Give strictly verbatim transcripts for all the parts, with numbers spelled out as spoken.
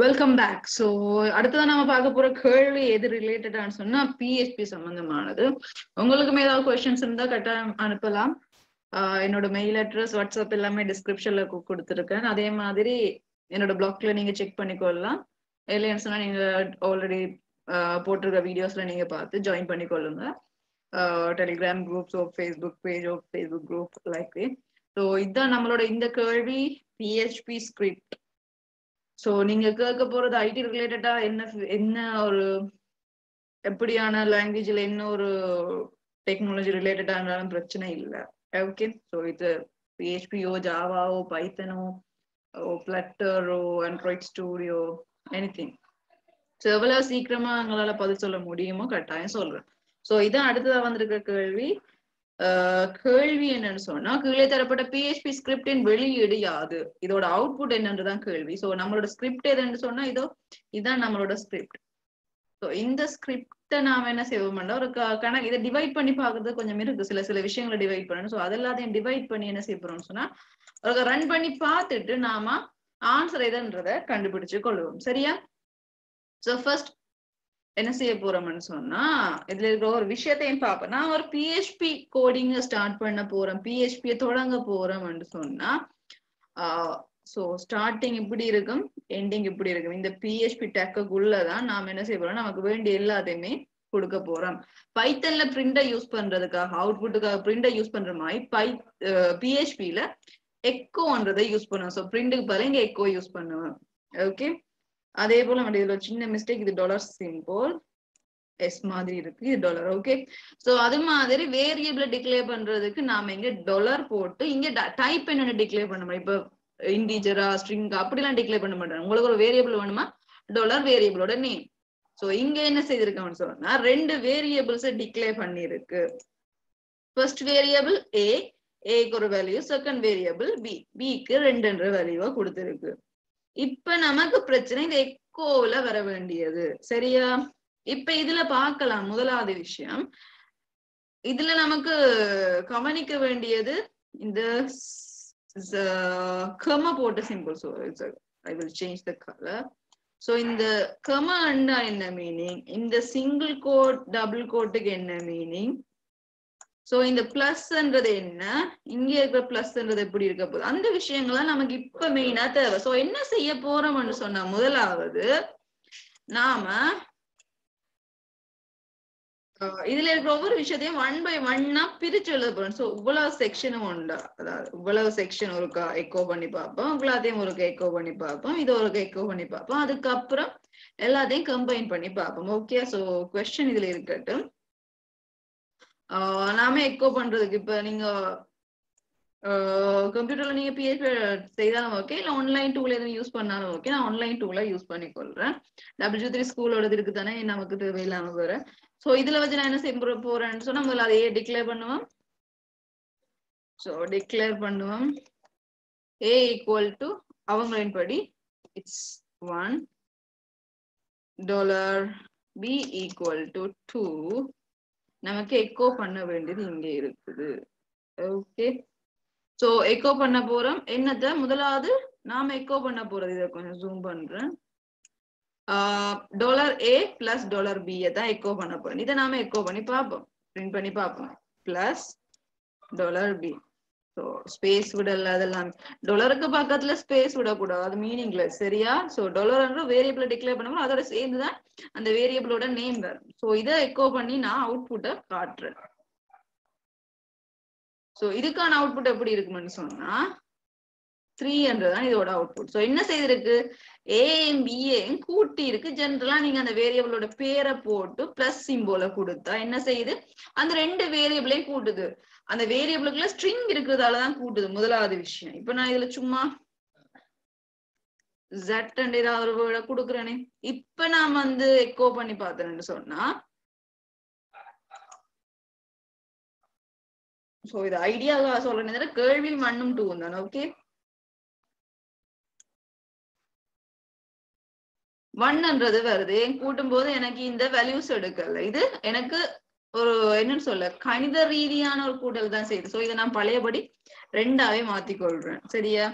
Welcome back. So, அடுத்ததான் நாம பார்க்க போற கேள்வி எது ரிலேட்டடான்னு சொன்னா P H P சம்பந்தமானது. உங்களுக்கு ஏதாவது क्वेश्चंस இருந்தா கட்டாயம் அனுப்பலாம். என்னோட மெயில் அட்ரஸ் வாட்ஸ்அப் எல்லாமே டிஸ்கிரிப்ஷன்ல கொடுத்திருக்கேன். அதே மாதிரி என்னோட blogல நீங்க செக் பண்ணிக்கொள்ளலாம். இல்லைன்னு சொன்னா நீங்க ஆல்ரெடி போட்டிருக்க வீடியோஸ்ல நீங்க பார்த்து ஜாயின் பண்ணிக்கொள்ளுங்க. Telegram groups or Facebook page or Facebook group like this. So, இதான் நம்மளோட இந்த கேள்வி P H P script. So, நீங்க கேட்க போறது I T related என்ன என்ன ஒரு எப்படியான லாங்குவேஜ்ல என்ன ஒரு டெக்னாலஜி ரிலேட்டடா இருந்தாலும் பிரச்சனை இல்லை. ஓகே, ஸோ இது P H P-ஓ ஜாவாவோ பைத்தனோ பிளட்டரோ ஆண்ட்ராய்ட் ஸ்டூடியோ எனிதிங். ஸோ எவ்வளவு சீக்கிரமா எங்களால பதில் சொல்ல முடியுமோ கட்டாயம் சொல்றேன். ஸோ இதான் அடுத்ததான் வந்திருக்கிற கேள்வி. கேள்வி என்னன்னு சொன்னா கீழே தரப்பட்ட P H P ஸ்கிரிப்டின் வெளியீடு யாது, இதோட அவுட்புட் என்னன்றதான் கேள்வி. சோ நம்மளோட ஸ்கிரிப்ட் எதுன்னு சொன்னா இதோ இதான் நம்மளோட ஸ்கிரிப்ட். சோ இந்த ஸ்கிரிப்ட நாம என்ன செய்வோம்னா ஒரு கணக்கு இதை டிவைட் பண்ணி பாக்குறது கொஞ்சம் இருக்கு, சில சில விஷயங்களை டிவைட் பண்ணணும். சோ அதெல்லாத்தையும் டிவைட் பண்ணி என்ன செய்யறோம்னு சொன்னா ஒரு ரன் பண்ணி பார்த்துட்டு நாம ஆன்சர் எதுன்றத கண்டுபிடிச்சு கொள்வோம். சரியா? சோ ஃபர்ஸ்ட் என்ன செய்ய போறோம்னு சொன்னா இதுல இருக்கிற ஒரு விஷயத்தையும் பார்ப்போம். நான் ஒரு P H P கோடிங்க ஸ்டார்ட் பண்ண போறேன், P H P தொடங்க போறோம்னு சொன்னா ஆஹ் சோ ஸ்டார்டிங் இப்படி இருக்கும், எண்டிங் இப்படி இருக்கும். இந்த P H P டேக்குள்ளதான் நாம என்ன செய்ய போறோம், நமக்கு வேண்டிய எல்லாத்தையுமே கொடுக்க போறோம். பைத்தன்ல பிரிண்டை யூஸ் பண்றதுக்காக அவுட்புட்டுக்காக பிரிண்டை யூஸ் பண்ற மாதிரி பை P H P-ல எக்கோன்றதை யூஸ் பண்ணுவோம். சோ பிரிண்டுக்கு பதிலா இங்க எக்கோ யூஸ் பண்ணுவேன். ஓகே, அதே போல நம்ம இதுல சின்ன மிஸ்டேக், இது டாலர் சிம்பிள் எஸ் மாதிரி இருக்கு, இது டாலர். ஓகே, சோ அது மாதிரி வேரியபிள டிக்ளேர் பண்றதுக்கு நாம இங்க டாலர் போட்டு இங்க டைப் என்னன்னு டிக்ளேர் பண்ண முடியும். இப்ப இன்டிஜரா ஸ்ட்ரிங்கா அப்படிலாம் டிக்ளேர் பண்ண மாட்டாங்க. உங்களுக்கு ஒரு வேரியபிள் வேணுமா டாலர் வேரியபிளோட நேம். சோ இங்க என்ன செய்திருக்கோம்னு சொன்னா ரெண்டு வேரியபிள்ஸ டிக்ளேர் பண்ணிருக்கு. ஃபர்ஸ்ட் வேரியபிள் ஏ, ஏக்கு ஒரு வேல்யூ, செகண்ட் வேரியபிள் பி, பிக்கு ரெண்டுன்ற வேல்யூவா கொடுத்துருக்கு. இப்ப நமக்கு பிரச்சனை இந்த எக்கோல வர வேண்டியது. சரியா? இப்ப இதுல பார்க்கலாம் முதலாவது விஷயம், இதுல நமக்கு கவனிக்க வேண்டியது இந்த கம போட்ட simple. So I will change the colour. So இந்த கம என்ன மீனிங், இந்த சிங்கிள் கோட் டபுள் கோட்டுக்கு என்ன மீனிங், சோ இந்த பிளஸ்ன்றது என்ன, இங்க இருக்கிற பிளஸ்ன்றது எப்படி இருக்க போகுது, அந்த விஷயங்கள்லாம் நமக்கு இப்ப மெயினா தேவை. சோ என்ன செய்ய போறோம்னு சொன்னா முதலாவது நாம இதுல இருக்கிற ஒவ்வொரு விஷயத்தையும் ஒன் பை ஒன்னா பிரிச்சு எழுத போறோம். சோ இவ்வளவு செக்ஷனும் உண்டா, அதாவது இவ்வளவு செக்ஷன் ஒரு எக்கோ பண்ணி பார்ப்போம், எல்லாத்தையும் ஒரு எக்கோ பண்ணி பார்ப்போம், இது ஒரு எக்கோ பண்ணி பார்ப்போம், அதுக்கப்புறம் எல்லாத்தையும் கம்பைன் பண்ணி பார்ப்போம். ஓகே, சோ குவெஸ்சன் இதுல இருக்கட்டும். நாம எக்கோ பண்றதுக்கு இப்ப நீங்க கம்ப்யூட்டர்ல நீங்க P H P செய்தாலும் ஓகே, இல்ல ஆன்லைன் டூல எதுவும் யூஸ் பண்ணாலும் ஓகே. நான் ஆன்லைன் டூல யூஸ் பண்ணிக்கொள்றேன். டபிள்யூ த்ரீ ஸ்கூலோட இருக்கு தானே நமக்கு தேவையில்லாம வர. சோ இதுல வச்சு நான் என்ன செய்ய போறேன்னு சொன்னா முதல்ல அதை டிக்ளேர் பண்ணுவோம். சோ டிக்ளேர் பண்ணுவோம் ஏ ஈக்குவல் டு அவங்களின் படி it's one, dollar B equal to two. நமக்கு எக்கோ பண்ண வேண்டியது இங்க இருக்குது. ஓகே, சோ எக்கோ பண்ண போறோம் என்னத்த, முதலாவது நாம எக்கோ பண்ண போறது இதை கொஞ்சம் ஜூம் பண்றேன், dollar A plus dollar B தான் எக்கோ பண்ண போறோம். இதை நாம எக்கோ பண்ணி பார்ப்போம், பிரிண்ட் பண்ணி பார்ப்போம். Plus dollar B, so space விடல, அதெல்லாம் டொலருக்கு பக்கத்துல ஸ்பேஸ் விடக்கூடாது, அது மீனிங்ல. சரியா? சோ டொலர்ன்ற வேரியபிளை டிக்ளேர் பண்ணும்போது அதோட சேர்ந்துதான் அந்த வேரியபிளோட நேம் வரும். சோ இதை எக்கோ பண்ணி நான் அவுட்புட்டை காட்டுறேன். சோ இதுக்கான அவுட்புட் எப்படி இருக்குன்னு சொன்னா த்ரீ என்றதான் இதோட அவுட்புட். சோ என்ன செய்திருக்கு, ஏஎம் பிஏயும் கூட்டி இருக்கு. ஜென்ரலா நீங்க அந்த வேரியபிளோட பேரை போட்டு பிளஸ் சிம்போல கொடுத்தா என்ன செய்யுது, அந்த ரெண்டு வேரியபிளையும் கூட்டுது. அந்த வேரியபிளுக்குள்ள ஸ்ட்ரிங் இருக்கிறதாலதான் கூட்டுது, முதலாவது விஷயம். இப்ப நான் இதுல சும்மா ஜட் அண்ட் ஏதாவது ஒரு வேர்டை கொடுக்குறேனே, இப்ப நான் வந்து எக்கோ பண்ணி பார்த்தேன்னு சொன்னா சோ இது ஐடியாவா சொல்ற கேள்வி மண்ணும் டூ தானே. ஓகே, ஒன்னுன்றது வருது, என் கூட்டும் போது எனக்கு இந்த வேல்யூஸ் எடுக்கல, இது எனக்கு ஒரு என்னன்னு சொல்ல கணித ரீதியான ஒரு கூட்டல் தான் செய்யுது. சோ இதை நான் பழையபடி ரெண்டாவே மாத்தி கொள்றேன். சரியா?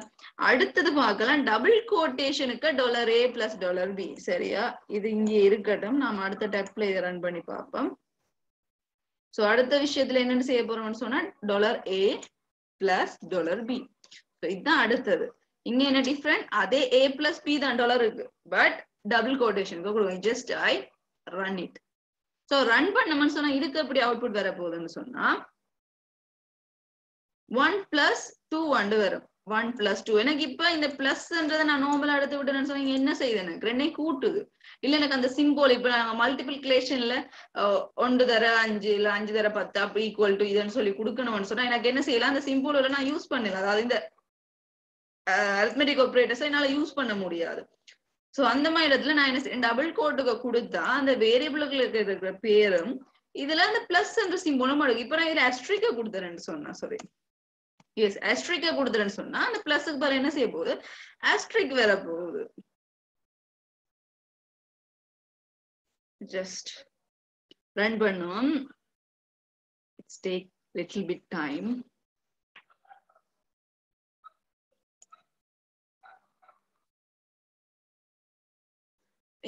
அடுத்தது பார்க்கலாம், டபுள் கோட்டேஷனுக்கு dollar A plus dollar B. சரியா? இது இங்கே இருக்கட்டும், நாம அடுத்த டேப்ல இதை ரன் பண்ணி பார்ப்போம். சோ அடுத்த விஷயத்துல என்னன்னு செய்ய போறோம்னு சொன்னா dollar A plus dollar B. So இதுதான் அடுத்தது. இங்க என்ன டிஃபரண்ட், அதே ஏ பிளஸ் பி தான் டாலர் இருக்கு, பட் டபுள் கோட்டேஷனுக்கு கொடுக்கும். Just I run it. So run பண்ணணும்னு சொன்னா இதுக்கு எப்படி அவுட்புட் வர போகுதுன்னு சொன்னா ஒன் பிளஸ் டூ வந்து வரும். ஒன் பிளஸ் டூ, எனக்கு இப்ப இந்த பிளஸ்ன்றதை நான் நோபலா எடுத்து விட்டேன்னு சொன்னா என்ன செய்யுது, எனக்கு ரெண்டையும் கூட்டுது. இல்ல எனக்கு அந்த சிம்போல் இப்ப நாங்க மல்டிபிளிகேஷன்ல ஒன்று தர அஞ்சு இல்ல அஞ்சு தர பத்து அப்படி ஈக்குவல் டு இதுன்னு சொல்லி கொடுக்கணும்னு சொன்னா எனக்கு என்ன செய்யலாம், அந்த சிம்போல நான் யூஸ் பண்ணல, அதாவது இந்த அரித்மெட்டிக் ஆப்ரேட்டர்ஸ் என்னால யூஸ் பண்ண முடியாது. சோ அந்த மாதிரி இடத்துல நான் என்ன டபுள் கோட்டுக்கு கொடுத்தா அந்த வேரியபிளுக்கு இருக்கிற பேரும் இதுல அந்த பிளஸ் என்ற சிம்போலும் அடங்கும். இப்ப நான் இதுல அஸ்ட்ரிக்க கொடுத்துறேன்னு சொன்னா, சாரி எஸ் அஸ்ட்ரிக்க கொடுத்துறேன்னு சொன்னா அந்த பிளஸுக்கு பாரு என்ன செய்ய போகுது, அஸ்ட்ரிக் வேற போகுது. ஜஸ்ட் ரன் பண்ணுவோம். It's take little bit time.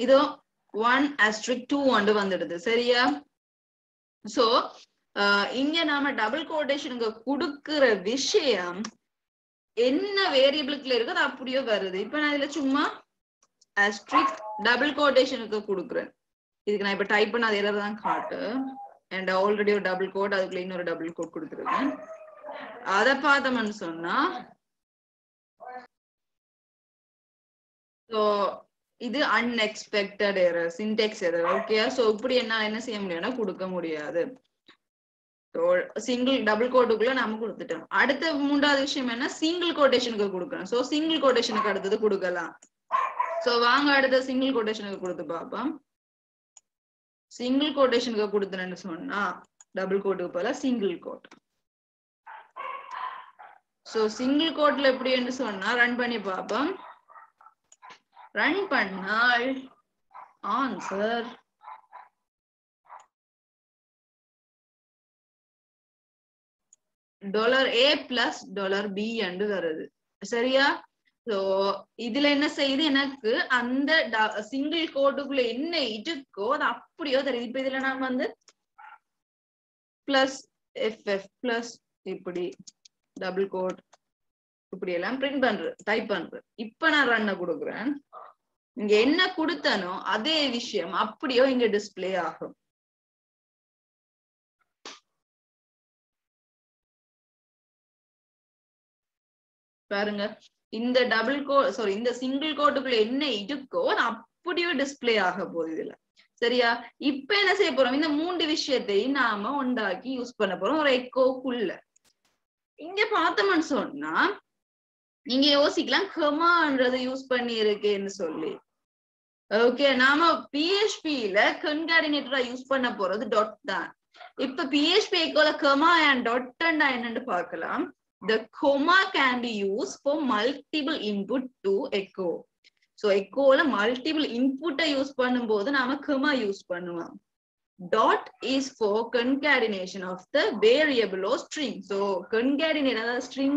இதோ ஒன் அஸ்ட்ரிக் டூ ஒன்று வந்துடுது. சரியா? சோ இங்க நாம டபுள் கோட்டேஷனுக்கு கொடுக்கிற விஷயம் என்ன வேரியபிளுக்குள்ள இருக்கு அது அப்படியே வருது. இப்ப நான் இதுல சும்மா அஸ்ட்ரிக் டபுள் கோட்டேஷனுக்கு கொடுக்குறேன். இதுக்கு நான் இப்ப டைப் பண்ண அது எல்லாம் தான் காட்டு. அண்ட் ஆல்ரெடி ஒரு டபுள் கோட், அதுக்குள்ள இன்னொரு டபுள் கோட் கொடுத்துருக்கேன். அதை பார்த்தோம்னு சொன்னா இது unexpected error, syntax error. Okay, so இப்படி என்ன என்ன செய்ய முடியும்னா கொடுக்க முடியாது. சிங்கிள் டபுள் கோட்டுக்குள்ள நம்ம கொடுத்துட்டோம். அடுத்த மூன்றாவது விஷயம் என்ன, சிங்கிள் கோட்டேஷனுக்கு கொடுக்கணும். சோ சிங்கிள் கோட்டேஷனுக்கு அடுத்தது கொடுக்கலாம். சோ வாங்க அடுத்த சிங்கிள் கோட்டேஷனுக்கு கொடுத்து பார்ப்போம். சிங்கிள் கோட்டேஷனுக்கு கொடுத்தனன்னு சொன்னா டபுள் கோட்டுக்கு போல சிங்கிள் கோட். சோ சிங்கிள் கோட்ல எப்படின்னு சொன்னா ரன் பண்ணி பார்ப்போம். ரன் பண்ணால் answer dollar A plus dollar B என்று வருது. சரியா? சோ இதுல என்ன செய்யுது, எனக்கு அந்த சிங்கிள் கோட்டுக்குள்ள என்ன இருக்கோ அது அப்படியோ தெரியுது. இப்ப இதுல நான் வந்து பிளஸ் எஃப் எஃப் பிளஸ் இப்படி டபுள் கோட் இப்படி எல்லாம் பிரிண்ட் பண்றேன், டைப் பண்றேன். இப்ப நான் ரன்னை கொடுக்குறேன். இங்க என்ன கொடுத்தனோ அதே விஷயம் அப்படியோ இங்க டிஸ்பிளே ஆகும். பாருங்க, இந்த டபுள் கோட் சாரி இந்த சிங்கிள் கோட்டுக்குள்ள என்ன இருக்கோ அது அப்படியோ டிஸ்பிளே ஆக போகுது இதுல. சரியா? இப்ப என்ன செய்ய போறோம், இந்த மூன்று விஷயத்தையும் நாம உண்டாக்கி யூஸ் பண்ண போறோம் ஒரு எக்கோக்குள்ள. இங்க பார்த்தோம்னு சொன்னா நீங்க யோசிக்கலாம் கமான்றது யூஸ் பண்ணி இருக்கேன்னு சொல்லி. ஓகே, நாம பிஹெச்பில கன்காடினேட்டரா யூஸ் பண்ண போறது டாட் தான். இப்ப பிஹெச்பி எக்கோல கமா அண்ட் டாட் அண்ட் என்னன்னு பார்க்கலாம். The comma can be used for multiple input to echo. So echoல multiple input யூஸ் பண்ணும்போது நாம கமா யூஸ் பண்ணுவோம். Dot is for concatenation of the variable or string. So concatenate அதாவது string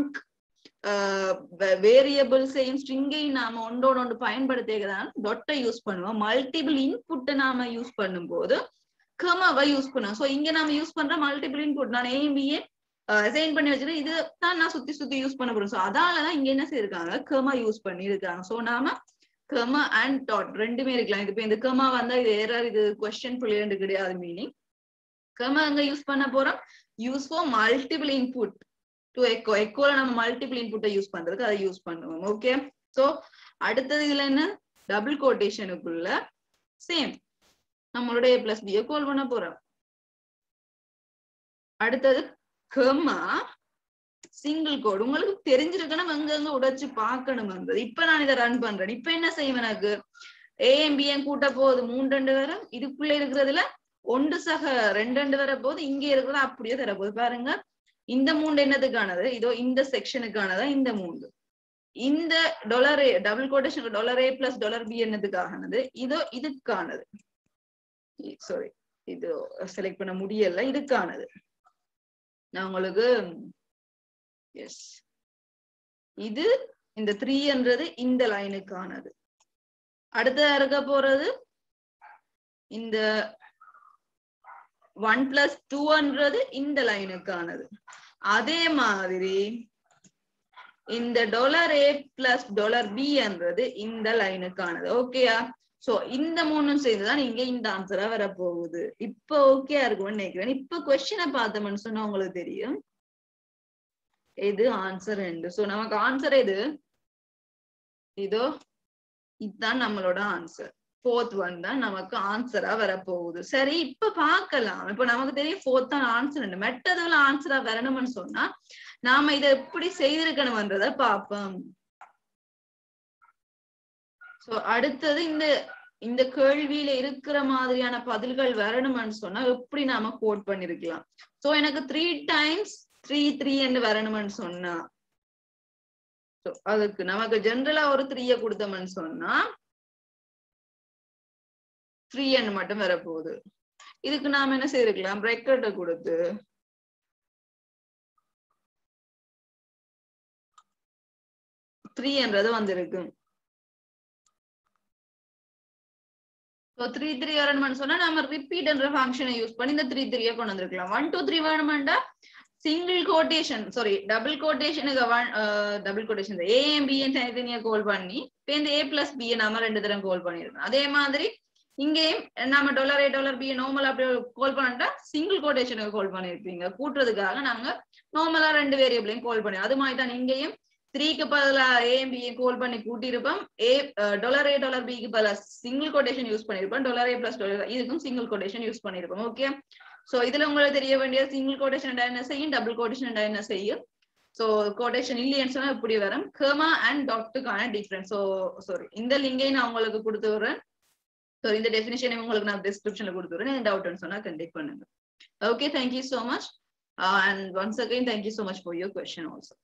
வேரியபிள்ஸையும் ஸ்ட்ரிங்கையும் நாம ஒன்றோட ஒன்று பயன்படுத்திதான் டொட்டை யூஸ் பண்ணுவோம். மல்டிபிள் இன்புட்டை நாம யூஸ் பண்ணும் போது கமாவை யூஸ் பண்ணுவோம். சோ இங்க நாம யூஸ் பண்ற மல்டிபிள் இன்புட் நான் ஏபிஏ அசைன் பண்ணி வச்சுட்டு இது தான் நான் சுத்தி சுத்தி யூஸ் பண்ண போறேன். சோ அதாலதான் இங்க என்ன செய்யிருக்காங்க, கமா யூஸ் பண்ணி இருக்காங்க. சோ நாம கமா அண்ட் டாட் ரெண்டுமே இருக்கலாம். இது இந்த கமா வந்தா இது ஏறாரு, இது கொஸ்டின் புள்ளியண்டு கிடையாது. மீனிங் கமா அங்க யூஸ் பண்ண போறோம் use for multiple input to echo. எக்கோல நம்ம மல்டிபிள் இன்புட்டை யூஸ் பண்றதுக்கு அதை யூஸ் பண்ணுவோம். ஓகே, சோ அடுத்தது இதுல என்ன, டபுள் கோட்டேஷனுக்குள்ள சேம் நம்மளோட ஏ பிளஸ் பியை கோல் பண்ண போறோம். அடுத்தது கமா சிங்கிள் கோட். உங்களுக்கு தெரிஞ்சிருக்கணும் எங்கெங்க உடைச்சு பார்க்கணும் வந்தது. இப்ப நான் இதை ரன் பண்றேன். இப்ப என்ன செய்வேன், எனக்கு ஏஎம்பிஎம் கூட்ட போகுது மூன்று ரெண்டு வரை, இதுக்குள்ள இருக்கிறதுல ஒன்று சக ரெண்டு ரெண்டு வரை போகுது, இங்க இருக்கிறத அப்படியே தர போகுது. பாருங்க, இந்த மூன்று என்னதுக்கானது, இதோ இந்த செக்ஷனுக்கானதா இந்த மூன்று. இந்த dollar A double quotation dollar A plus dollar B என்னதுக்கானது, இதோ இதுக்கானது. சாரி, இது செலக்ட் பண்ண முடியல, இதுக்கானது. நான் உங்களுக்கு yes idu inda three endrathu inda line kaanadhu adutha irukka poradhu inda one plus two endrathu inda line kaanadhu adhe maadhiri inda dollar a plus dollar b endrathu inda line kaanadhu okay ya so இந்த மூணும் சேர்ந்து தான் நீங்க இந்த ஆன்சரா வர போகுது. இப்போ okay இருக்குன்னு நினைக்கிறேன். இப்போ क्वेश्चन-ஐ பார்த்தோம்னு சொன்னா உங்களுக்கு தெரியும் இது ஆன்சர் ரெண்டு. சோ நமக்கு ஆன்சர் எது? இதோ இதுதான் நம்மளோட ஆன்சர். फोर्थ one தான் நமக்கு ஆன்சரா வர போகுது. சரி இப்போ பார்க்கலாம். இப்போ நமக்கு தெரியும் फोर्थ தான் ஆன்சர் ரெண்டு. மற்றதெல்லாம் ஆன்சரா வரணும்னு சொன்னா நாம இத எப்படி செய்திருக்கணும்ன்றத பாப்போம். சோ அடுத்து இந்த இந்த கேள்வியில இருக்கிற மாதிரியான பதில்கள் வரணும்னு சொன்னா எப்படி நாம கோட் பண்ணிருக்கலாம். சோ எனக்கு three times three three என்று வரணும்னு சொன்னா சோ அதுக்கு நமக்கு ஜெனரலா ஒரு three-ஐ கொடுத்தோம்னு சொன்னா three என்று மட்டும் வர போகுது. இதுக்கு நாம என்ன செய்யலாம்? பிராக்கெட் கொடுத்து three என்றது வந்திருக்கு. So three three earn man so na na amar repeat and function use pani the three three kon andirkalam one two three earn manda single quotation sorry double quotation ga one uh, double quotation a and b and thaniyaniya call panni pe the a plus b na amar rendu tharam call panirukken adhe maadhiri ingeyum nama dollar a dollar b normal appadi call panna single quotation ga call panirupinga kootrudukkaga nanga normala rendu variable call panni adu maari than ingeyum three க்கு பதிலா a and b கோல் பண்ணி கூட்டிருப்போம். a dollar a dollar b க்கு பதிலா single quotation use பண்ணிருப்போம். dollar a plus dollar இதுக்கும் single quotation use பண்ணிருப்போம். Okay so இதுல உங்களுக்கு தெரிய வேண்டிய சிங்கிள் கோட்டேஷன் என்ன செய்யும், டபுள் கோட்டேஷன் என்ன செய்யும். சோ கோட்டேஷன் இல்லைன்னு சொன்னா இப்படி வரும். கமா அண்ட் டாட்டுக்கான டிஃபரன்ஸ். சோ சாரி இந்த லிங்கை நான் உங்களுக்கு கொடுத்துறேன். சோ இந்த டெஃபினிஷனை உங்களுக்கு நான் டிஸ்கிரிப்ஷன்ல கொடுத்துறேன். இந்த டவுட்னு சொன்னா கண்டெக்ட் பண்ணுங்க. Okay, thank you so much uh, and once again thank you so much for your question also.